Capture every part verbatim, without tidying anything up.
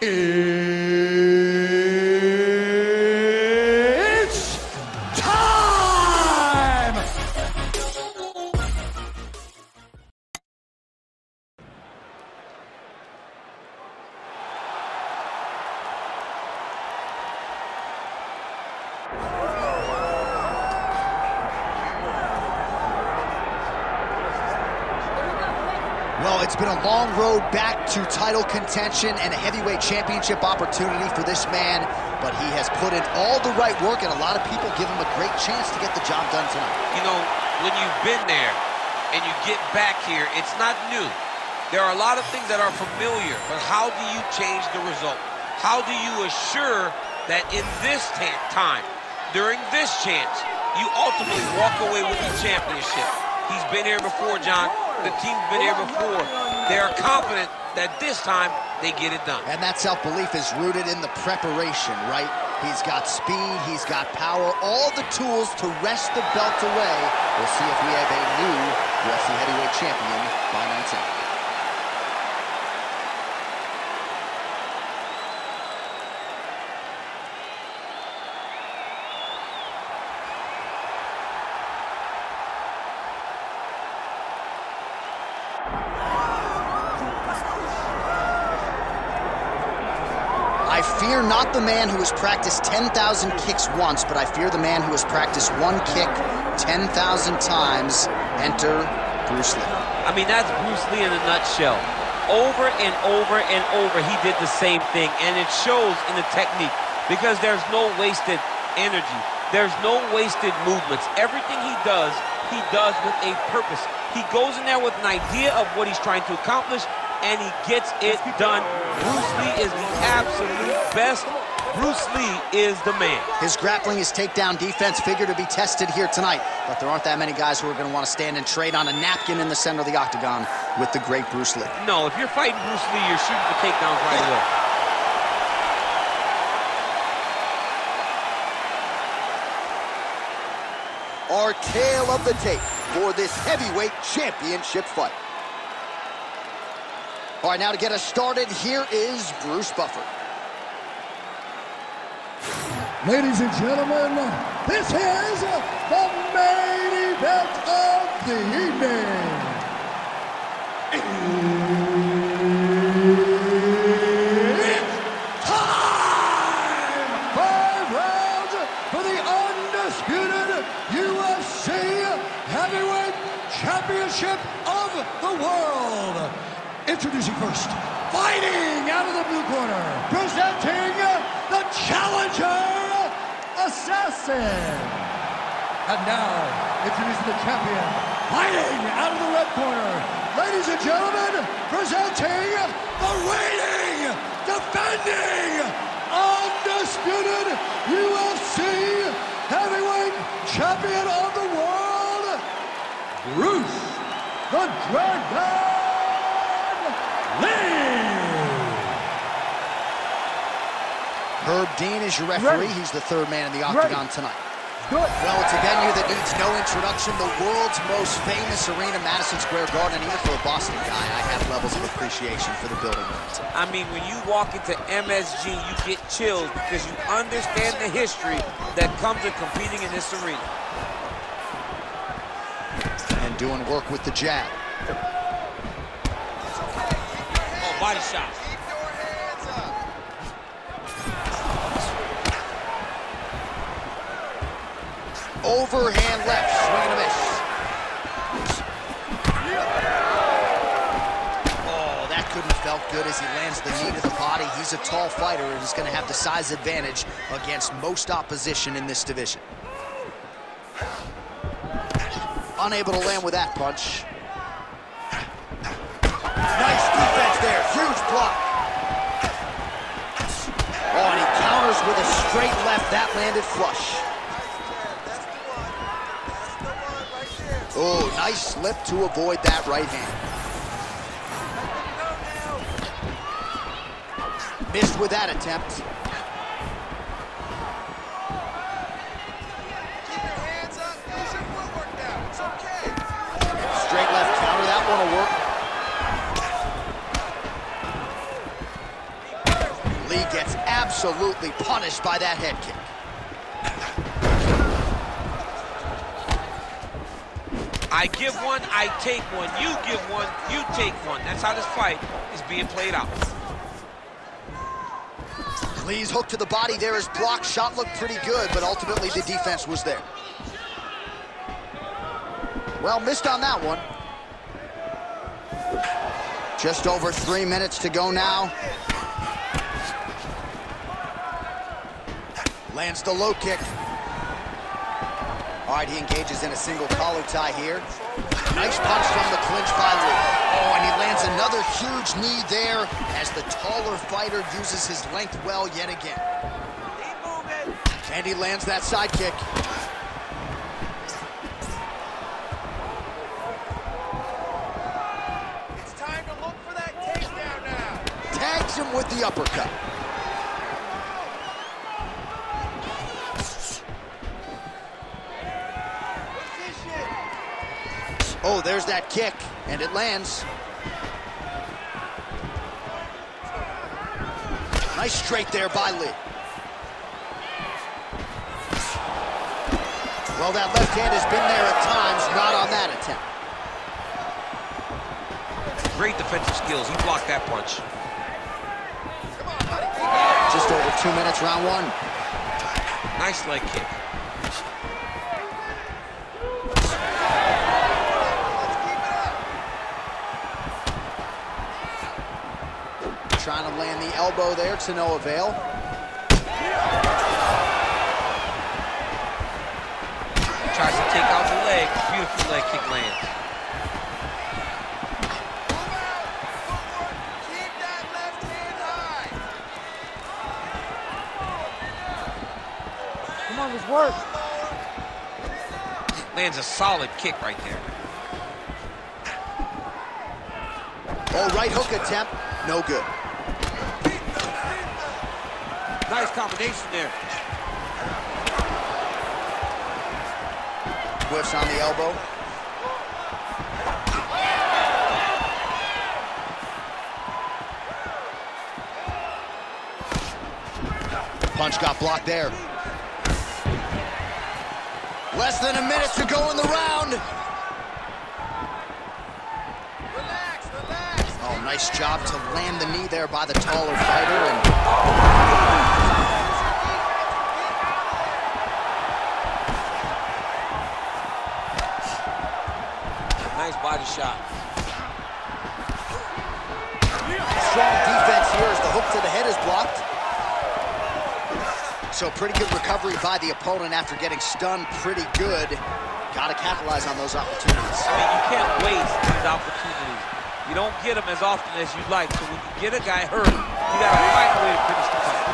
It's time! Well, it's been a long road back to title contention and a heavyweight championship opportunity for this man, but he has put in all the right work, and a lot of people give him a great chance to get the job done tonight. You know, when you've been there and you get back here, it's not new. There are a lot of things that are familiar, but how do you change the result? How do you assure that in this time, during this chance, you ultimately walk away with the championship? He's been here before, John. The team's been here before. They are confident that this time they get it done. And that self-belief is rooted in the preparation, right? He's got speed, he's got power, all the tools to wrest the belt away. We'll see if we have a new U F C heavyweight champion by night's end. I fear not the man who has practiced ten thousand kicks once, but I fear the man who has practiced one kick ten thousand times. Enter Bruce Lee. I mean, that's Bruce Lee in a nutshell. Over and over and over, he did the same thing, and it shows in the technique because there's no wasted energy. There's no wasted movements. Everything he does, he does with a purpose. He goes in there with an idea of what he's trying to accomplish, and he gets it done. Bruce Lee is the absolute best. Bruce Lee is the man. His grappling, his takedown defense figure to be tested here tonight, but there aren't that many guys who are going to want to stand and trade on a napkin in the center of the octagon with the great Bruce Lee. No, if you're fighting Bruce Lee, you're shooting for takedowns right away. Our tale of the tape for this heavyweight championship fight. All right, now to get us started, here is Bruce Buffer. Ladies and gentlemen, this is the main event of the evening. It's time! Five rounds for the undisputed U F C Heavyweight Championship of the World. Introducing first, fighting out of the blue corner, presenting the challenger, Assassin. And now, introducing the champion, fighting out of the red corner, ladies and gentlemen, presenting the reigning, defending, undisputed U F C Heavyweight Champion of the World, Bruce the Dragon Lee! Herb Dean is your referee. Ready. He's the third man in the octagon Ready. tonight. Good. Well, it's a venue that needs no introduction. The world's most famous arena, Madison Square Garden. Even for a Boston guy, I have levels of appreciation for the building. I mean, when you walk into M S G, you get chills because you understand the history that comes with competing in this arena. And doing work with the jab. Body shot. Keep your hands up. Overhand left, swing and a miss. Oh, that couldn't have felt good as he lands the knee to the body. He's a tall fighter and he's going to have the size advantage against most opposition in this division. Unable to land with that punch. Nice defense there, huge block. Oh, and he counters with a straight left. That landed flush. Oh, nice slip to avoid that right hand. Missed with that attempt. Straight left counter, that one'll work. Lee gets absolutely punished by that head kick. I give one, I take one. You give one, you take one. That's how this fight is being played out. Lee's hook to the body there is blocked. Shot looked pretty good, but ultimately the defense was there. Well, missed on that one. Just over three minutes to go now. Lands the low kick. All right, he engages in a single collar tie here. Nice punch from the clinch by Lee. Oh, and he lands another huge knee there as the taller fighter uses his length well yet again. And he lands that side kick. It's time to look for that takedown now. Tags him with the uppercut. Oh, there's that kick, and it lands. Nice straight there by Lee. Well, that left hand has been there at times, not on that attempt. Great defensive skills. He blocked that punch. Come on, buddy. Just over two minutes, round one. Nice leg kick. Trying to land the elbow there to no avail. Tries to take out the leg. Beautiful leg kick lands. Keep that left hand high. Come on, let's work. Lands a solid kick right there. Oh, right hook attempt. No good. Nice combination there. Whiffs on the elbow. Punch got blocked there. Less than a minute to go in the round. Relax, relax. Oh, nice job to land the knee there by the taller fighter. And body shot. Strong defense here as the hook to the head is blocked. So pretty good recovery by the opponent after getting stunned pretty good. Got to capitalize on those opportunities. I mean, you can't waste these opportunities. You don't get them as often as you'd like. So when you get a guy hurt, you got to find a way to finish the fight.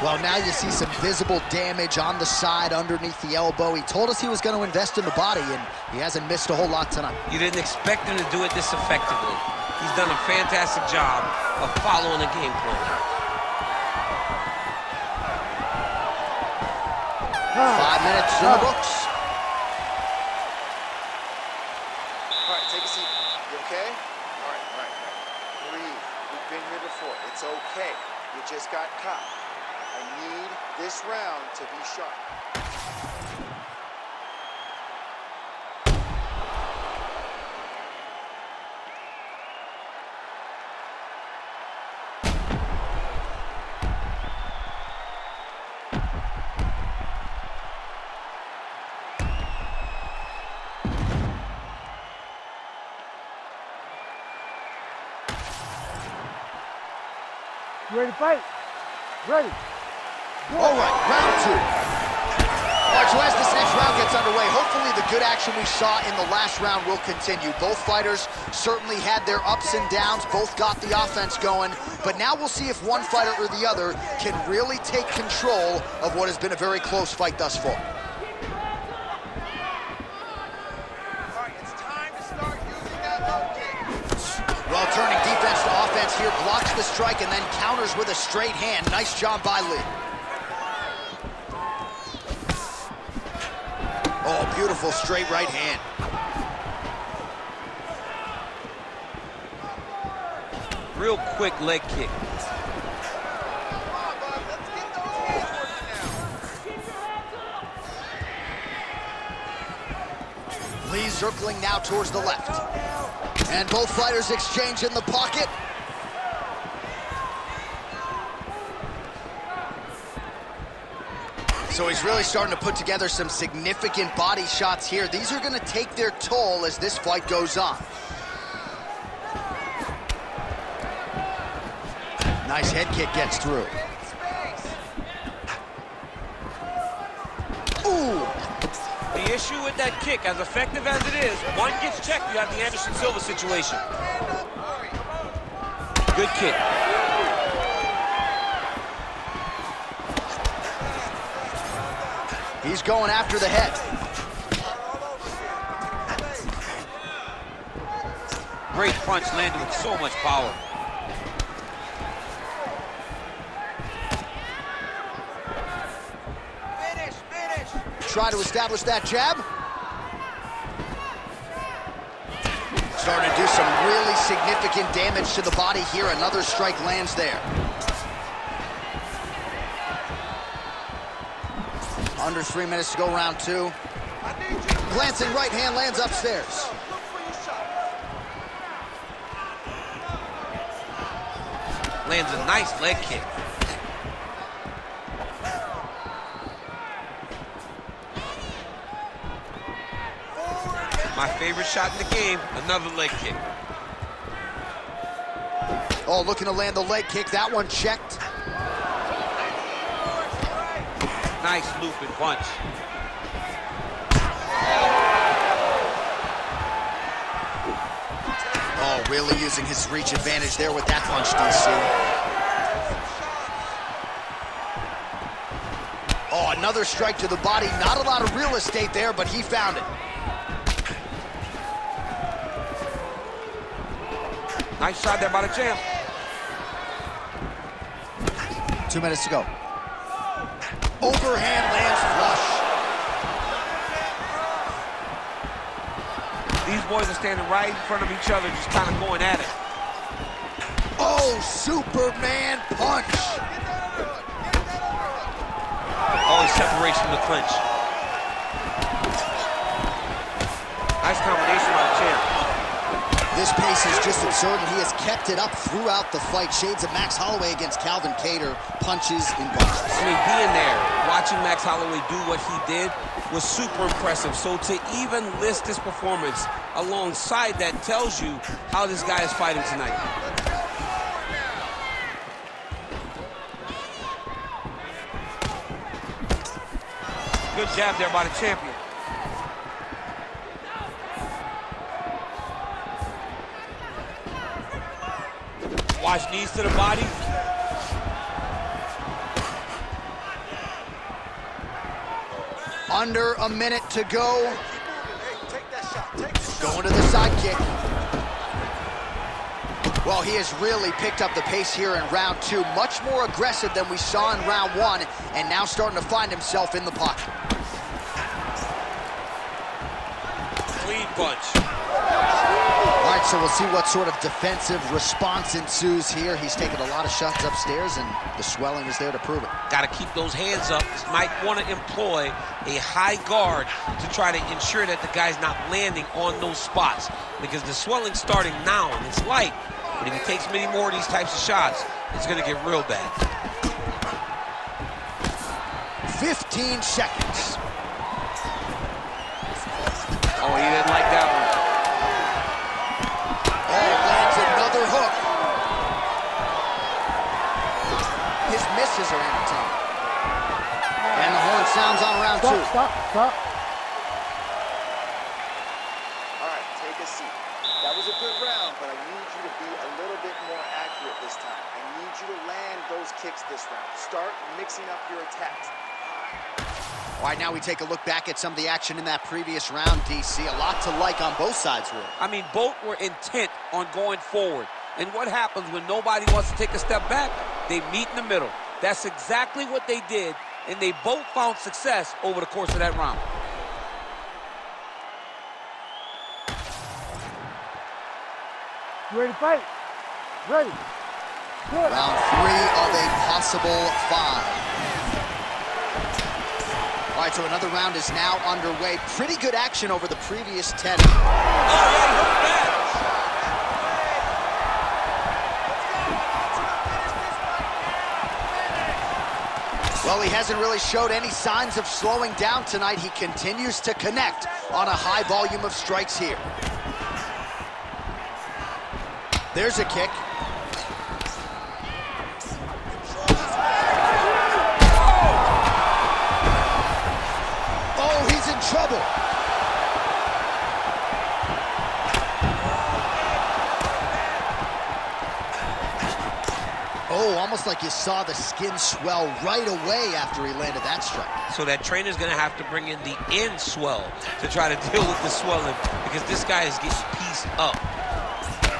Well, now you see some visible damage on the side underneath the elbow. He told us he was going to invest in the body, and he hasn't missed a whole lot tonight. You didn't expect him to do it this effectively. He's done a fantastic job of following the game plan. Five minutes in the books. All right, take a seat. You okay? All right, all right, all right. Breathe. We've been here before. It's okay. You just got caught. I need this round to be sharp. You ready to fight? Ready. All right, round two. All right, so as this next round gets underway, hopefully the good action we saw in the last round will continue. Both fighters certainly had their ups and downs, both got the offense going, but now we'll see if one fighter or the other can really take control of what has been a very close fight thus far. All right, it's time to start using that low kick. Well, turning defense to offense here, blocks the strike and then counters with a straight hand. Nice job by Lee. Oh, beautiful straight right hand. real quick leg kick. Lee circling now towards the left. And both fighters exchange in the pocket. So he's really starting to put together some significant body shots here. These are going to take their toll as this fight goes on. Nice head kick gets through. The issue with that kick, as effective as it is, one gets checked, you have the Anderson Silva situation. Good kick. He's going after the head. Great punch landed with so much power. Try to establish that jab. Starting to do some really significant damage to the body here. Another strike lands there. Under three minutes to go round two. Glancing right hand lands upstairs. Lands a nice leg kick. My favorite shot in the game, another leg kick. Oh, looking to land the leg kick. That one checked. Nice loop and punch. Oh, really using his reach advantage there with that punch, D C. Oh, another strike to the body. Not a lot of real estate there, but he found it. Nice shot there by the champ. Two minutes to go. Overhand lands flush. These boys are standing right in front of each other, just kind of going at it. Oh, Superman punch. Oh, he separates from the clinch. Nice combination by the champ. This pace is just absurd, and he has kept it up throughout the fight. Shades of Max Holloway against Calvin Cater, punches and punches. I mean, being there, watching Max Holloway do what he did was super impressive. So to even list this performance alongside that tells you how this guy is fighting tonight. Good jab there by the champion. Watch knees to the body. Under a minute to go. Hey, take that shot. Take that shot. Going to the side kick. Well, he has really picked up the pace here in round two. Much more aggressive than we saw in round one, and now starting to find himself in the pocket. Clean punch. All right, so we'll see what sort of defensive response ensues here. He's taking a lot of shots upstairs, and the swelling is there to prove it. Got to keep those hands up. This might want to employ a high guard to try to ensure that the guy's not landing on those spots, because the swelling's starting now, and it's light. But if he takes many more of these types of shots, it's going to get real bad. fifteen seconds. Oh, he didn't like that one. Misses are entertaining. And the horn sounds on round stop, two. Stop, stop, All right, take a seat. That was a good round, but I need you to be a little bit more accurate this time. I need you to land those kicks this round. Start mixing up your attacks. All right, now we take a look back at some of the action in that previous round, D C. A lot to like on both sides, Will. I mean, both were intent on going forward. And what happens when nobody wants to take a step back? They meet in the middle. That's exactly what they did, and they both found success over the course of that round. You ready to fight? Ready. Good. Round three of a possible five. All right, so another round is now underway. Pretty good action over the previous ten. Oh, yeah, well, he hasn't really showed any signs of slowing down tonight. He continues to connect on a high volume of strikes here. There's a kick. Oh, he's in trouble. Oh, almost like you saw the skin swell right away after he landed that strike. So that trainer's going to have to bring in the end swell to try to deal with the swelling, because this guy is getting pieced up.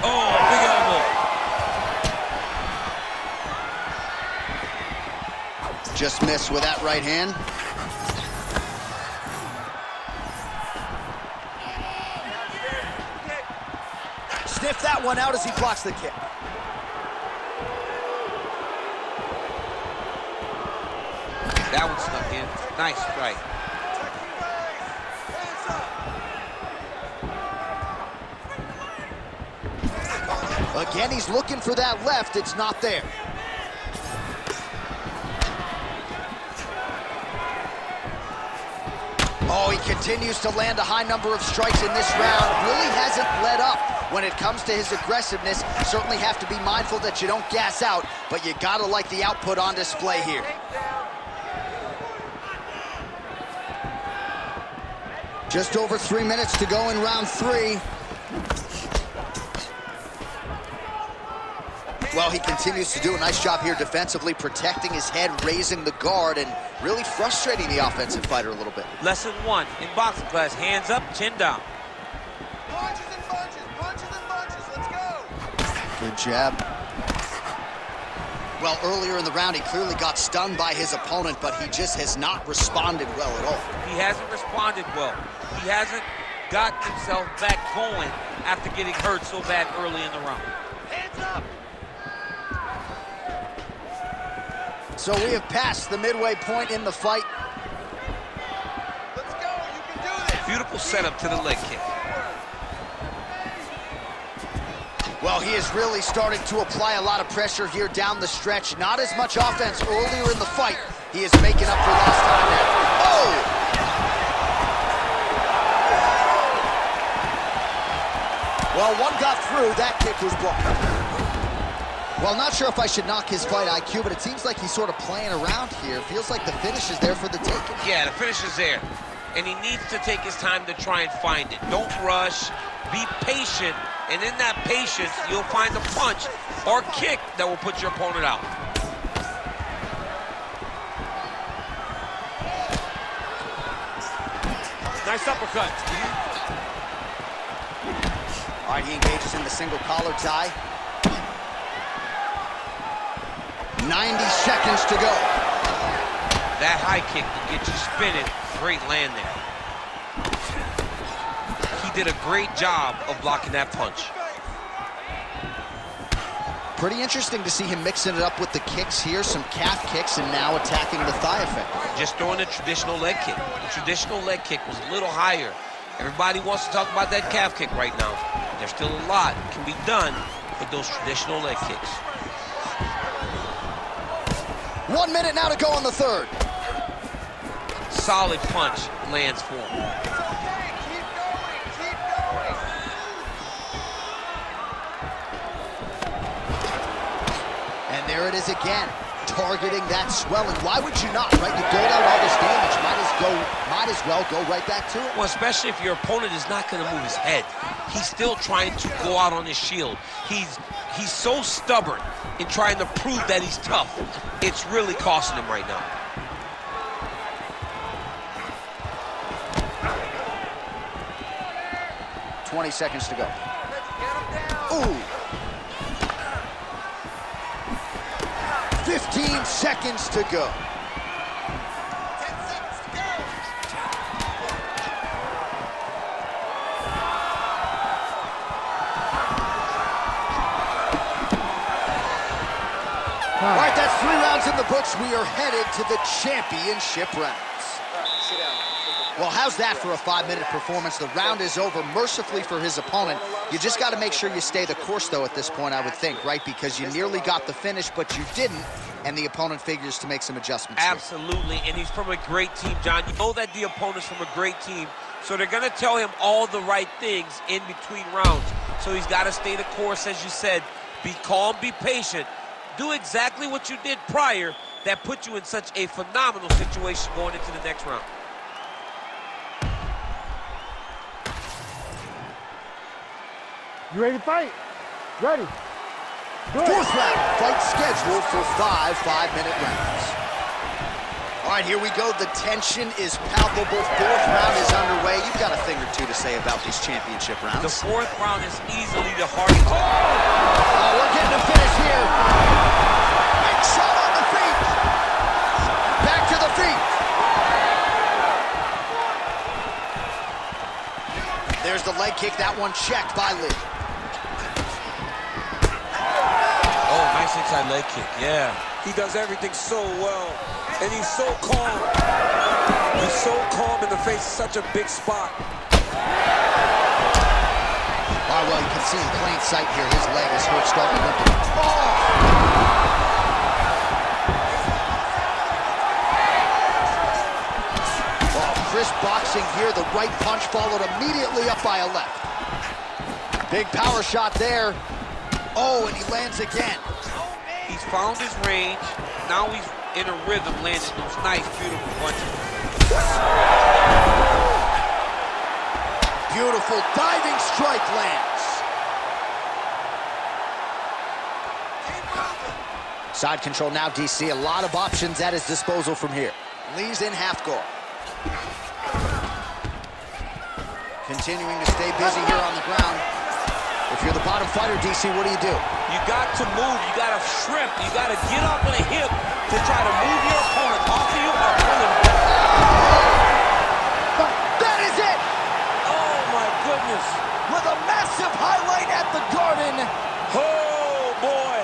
Oh, big elbow. Just missed with that right hand. Sniff that one out as he blocks the kick. That one snuck in. Nice strike. Again, he's looking for that left. It's not there. Oh, he continues to land a high number of strikes in this round. Really hasn't let up when it comes to his aggressiveness. Certainly have to be mindful that you don't gas out, but you gotta like the output on display here. Just over three minutes to go in round three. Well, he continues to do a nice job here defensively, protecting his head, raising the guard, and really frustrating the offensive fighter a little bit. Lesson one in boxing class, hands up, chin down. Punches and punches, punches and punches, let's go. Good jab. Well, earlier in the round, he clearly got stunned by his opponent, but he just has not responded well at all. He hasn't responded well. He hasn't got himself back going after getting hurt so bad early in the round. Hands up! So we have passed the midway point in the fight. Let's go, you can do this! Beautiful setup to the leg kick. Well, he is really starting to apply a lot of pressure here down the stretch. Not as much offense earlier in the fight. He is making up for lost time now. Oh! Well, one got through. That kick was blocked. Well, not sure if I should knock his fight I Q, but it seems like he's sort of playing around here. Feels like the finish is there for the taking. Yeah, the finish is there. And he needs to take his time to try and find it. Don't rush. Be patient. And in that patience, you'll find a punch or kick that will put your opponent out. Nice uppercut. All right, he engages in the single collar tie. ninety seconds to go. That high kick can get you spinning. Great land there. Did a great job of blocking that punch. Pretty interesting to see him mixing it up with the kicks here, some calf kicks, and now attacking the thigh effect. Just throwing the traditional leg kick. The traditional leg kick was a little higher. Everybody wants to talk about that calf kick right now. There's still a lot that can be done with those traditional leg kicks. One minute now to go on the third. Solid punch lands for him. There it is again, targeting that swelling. Why would you not, right? You did out all this damage. Might as, go, might as well go right back to it. Well, especially if your opponent is not going to move his head. He's still trying to go out on his shield. He's, he's so stubborn in trying to prove that he's tough. It's really costing him right now. twenty seconds to go. Ooh. fifteen seconds to go. ten seconds to go. All right, that's three rounds in the books. We are headed to the championship rounds. Well, how's that for a five-minute performance? The round is over mercifully for his opponent. You just got to make sure you stay the course, though, at this point, I would think, right? Because you nearly got the finish, but you didn't, and the opponent figures to make some adjustments. Absolutely, here. And he's from a great team, John. You know that the opponent's from a great team, so they're going to tell him all the right things in between rounds. So he's got to stay the course, as you said. Be calm, be patient. Do exactly what you did prior that put you in such a phenomenal situation going into the next round. You ready to fight? Ready. Good. Fourth round, fight scheduled for five five-minute rounds. All right, here we go. The tension is palpable. Fourth round is underway. You've got a thing or two to say about these championship rounds. The fourth round is easily the hardest. Oh, oh we're getting a finish here. Big shot on the feet. Back to the feet. There's the leg kick. That one checked by Lee. Inside leg kick, yeah. He does everything so well, and he's so calm. He's so calm in the face, such a big spot. Oh, well, you can see in plain sight here, his leg is hurt, starting to limping. Oh! Well, crisp boxing here, the right punch followed immediately up by a left. Big power shot there. Oh, and he lands again. He's found his range. Now he's in a rhythm, landing those nice, beautiful punches. Beautiful diving strike lands. Side control now, D C. A lot of options at his disposal from here. Lee's in half guard. Continuing to stay busy here on the ground. If you're the bottom fighter, D C, what do you do? You got to move. You got to shrimp. You got to get up on a hip to try to move your opponent off of you or pull him. That is it! Oh, my goodness. With a massive highlight at the Garden. Oh, boy.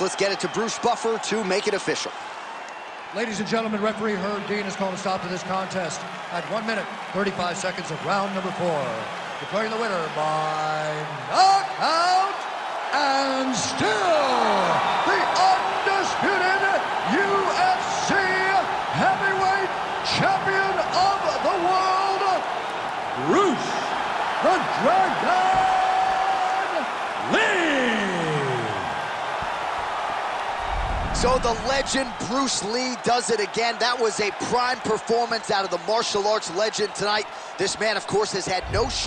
Let's get it to Bruce Buffer to make it official. Ladies and gentlemen, referee Herb Dean has called a stop to this contest at one minute, thirty-five seconds of round number four. Declaring the winner by knockout and still the undisputed U F C heavyweight champion of the world, Bruce the Dragon Lee. So the legend Bruce Lee does it again. That was a prime performance out of the martial arts legend tonight. This man, of course, has had no shortage.